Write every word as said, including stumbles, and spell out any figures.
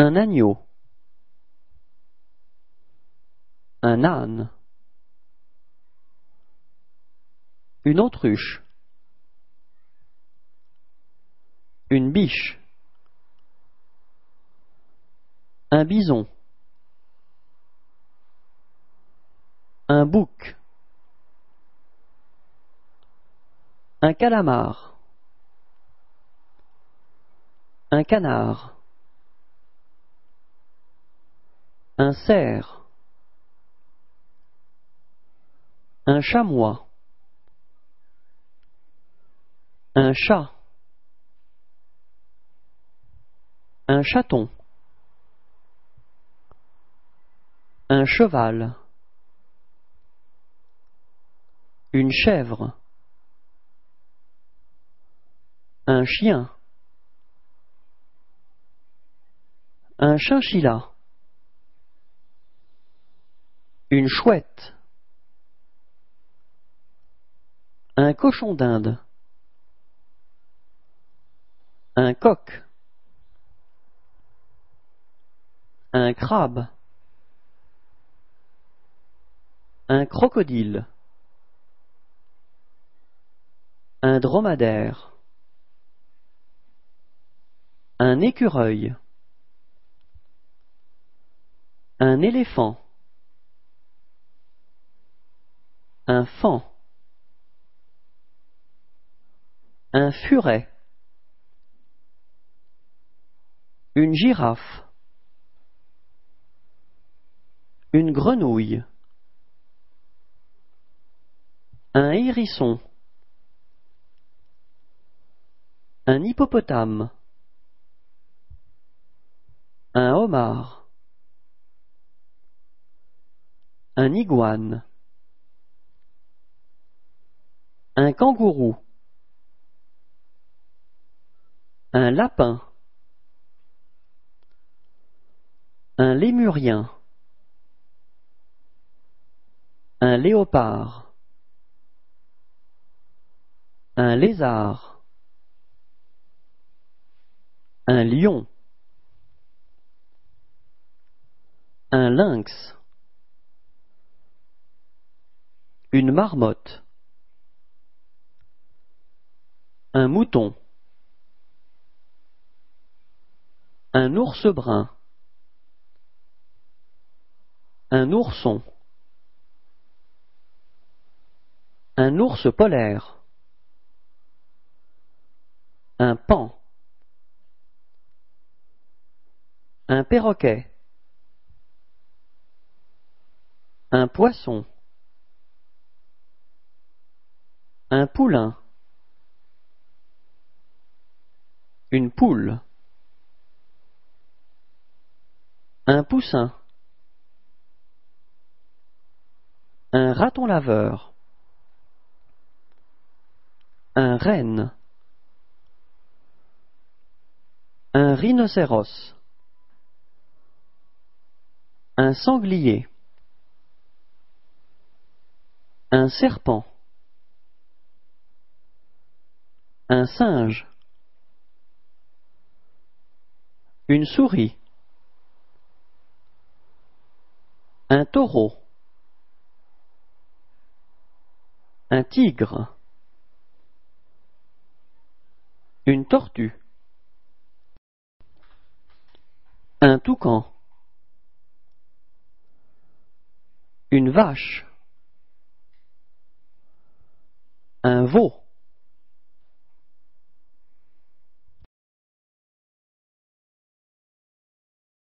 Un agneau, un âne, une autruche, une biche, un bison, un bouc, un calamar, un canard, un cerf, un chamois, un chat, un chaton, un cheval, une chèvre, un chien, un chinchilla, une chouette, un cochon d'Inde, un coq, un crabe, un crocodile, un dromadaire, un écureuil, un éléphant, un faon, un furet, une girafe, une grenouille, un hérisson, un hippopotame, un homard, un iguane, un kangourou, un lapin, un lémurien, un léopard, un lézard, un lion, un lynx, une marmotte, un mouton, un ours brun, un ourson, un ours polaire, un paon, un perroquet, un poisson, un poulain, une poule, un poussin, un raton laveur, un renne, un rhinocéros, un sanglier, un serpent, un singe, une souris, un taureau, un tigre, une tortue, un toucan, une vache, un veau,